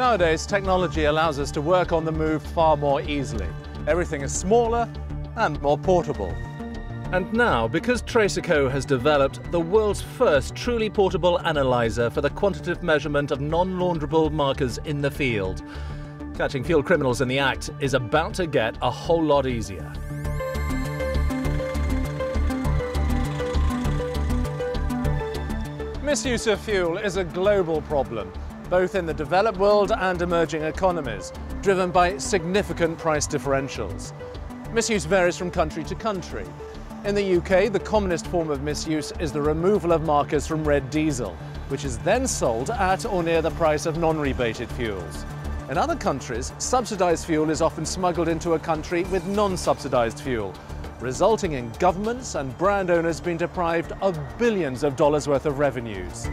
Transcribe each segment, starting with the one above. Nowadays, technology allows us to work on the move far more easily. Everything is smaller and more portable. And now, because Tracerco has developed the world's first truly portable analyzer for the quantitative measurement of non-launderable markers in the field, catching fuel criminals in the act is about to get a whole lot easier. Misuse of fuel is a global problem, both in the developed world and emerging economies, driven by significant price differentials. Misuse varies from country to country. In the UK, the commonest form of misuse is the removal of markers from red diesel, which is then sold at or near the price of non-rebated fuels. In other countries, subsidised fuel is often smuggled into a country with non-subsidised fuel, resulting in governments and brand owners being deprived of billions of dollars worth of revenues.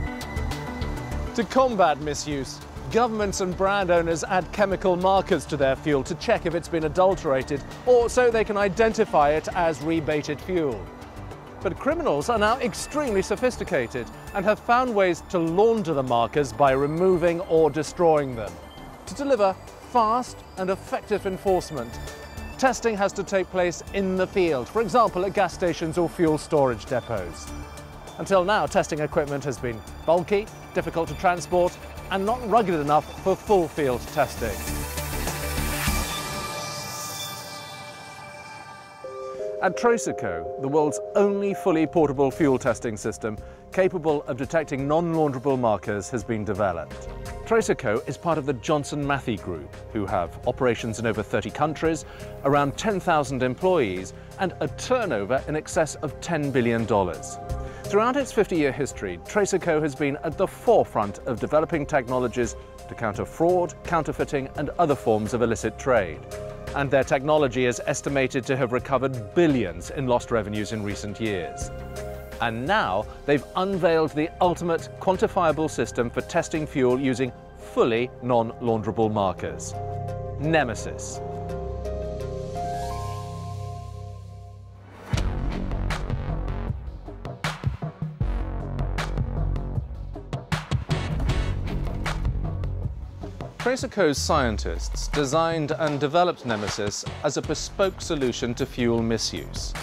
To combat misuse, governments and brand owners add chemical markers to their fuel to check if it's been adulterated, or so they can identify it as rebated fuel. But criminals are now extremely sophisticated and have found ways to launder the markers by removing or destroying them. To deliver fast and effective enforcement, testing has to take place in the field, for example at gas stations or fuel storage depots. Until now, testing equipment has been bulky, difficult to transport, and not rugged enough for full field testing. At Tracerco, the world's only fully portable fuel testing system capable of detecting non-launderable markers has been developed. Tracerco is part of the Johnson Matthey Group, who have operations in over 30 countries, around 10,000 employees, and a turnover in excess of $10 billion. Throughout its 50-year history, Tracerco has been at the forefront of developing technologies to counter fraud, counterfeiting and other forms of illicit trade. And their technology is estimated to have recovered billions in lost revenues in recent years. And now they've unveiled the ultimate quantifiable system for testing fuel using fully non-launderable markers, Nemesis. Tracerco's scientists designed and developed Nemesis as a bespoke solution to fuel misuse.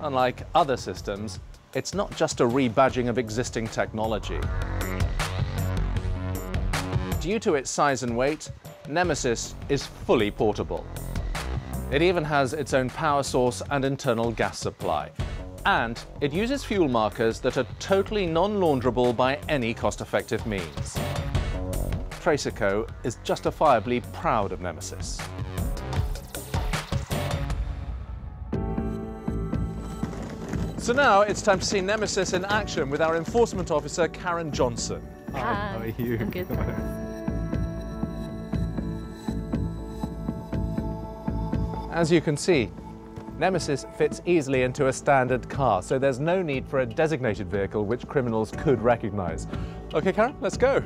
Unlike other systems, it's not just a rebadging of existing technology. Due to its size and weight, Nemesis is fully portable. It even has its own power source and internal gas supply. And it uses fuel markers that are totally non-launderable by any cost-effective means. Tracerco is justifiably proud of Nemesis. So now it's time to see Nemesis in action with our enforcement officer, Karen Johnson. Hi, how are you? I'm good. As you can see, Nemesis fits easily into a standard car, so there's no need for a designated vehicle which criminals could recognise. OK, Karen, let's go.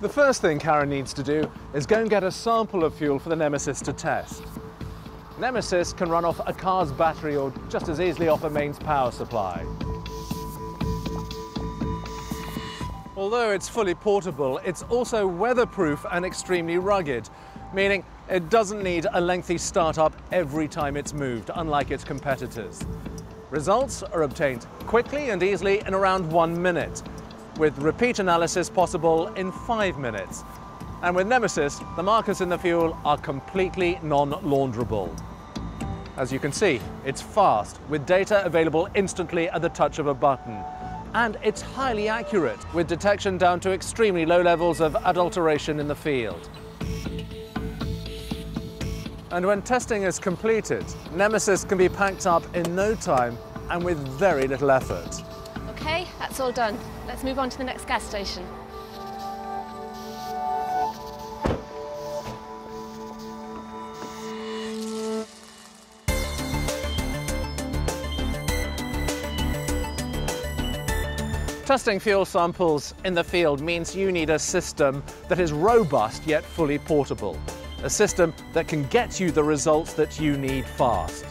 The first thing Karen needs to do is go and get a sample of fuel for the Nemesis to test. Nemesis can run off a car's battery or just as easily off a mains power supply. Although it's fully portable, it's also weatherproof and extremely rugged, meaning it doesn't need a lengthy start-up every time it's moved, unlike its competitors. Results are obtained quickly and easily in around 1 minute, with repeat analysis possible in 5 minutes. And with Nemesis, the markers in the fuel are completely non-launderable. As you can see, it's fast, with data available instantly at the touch of a button. And it's highly accurate, with detection down to extremely low levels of adulteration in the field. And when testing is completed, Nemesis can be packed up in no time and with very little effort. OK, that's all done. Let's move on to the next gas station. Testing fuel samples in the field means you need a system that is robust yet fully portable, a system that can get you the results that you need fast.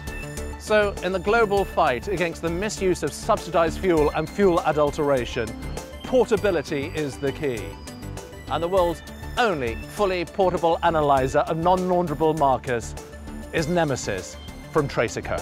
So in the global fight against the misuse of subsidized fuel and fuel adulteration, portability is the key. And the world's only fully portable analyzer of non-launderable markers is Nemesis from Tracerco.